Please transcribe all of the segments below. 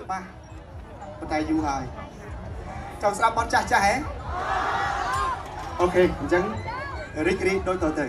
ច្បាស់បន្តែយូរហើយចង់ស្ដាប់បទចាស់ហ៎អូខេអញ្ចឹងរីកដូចតទៅ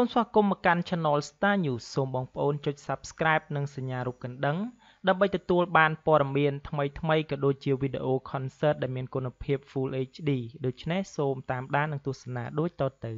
សូមស្វាគមន៍មកកាន់ Channel Star News សូមបងប្អូនចុច Subscribe និងសញ្ញារូបកណ្ដឹងដើម្បីទទួលបានព័ត៌មានថ្មីៗក៏ដូចជាវីដេអូ Concert ដែលមានគុណភាព Full HD ដូច្នេះសូមតាមដាននិងទស្សនាដូចតទៅ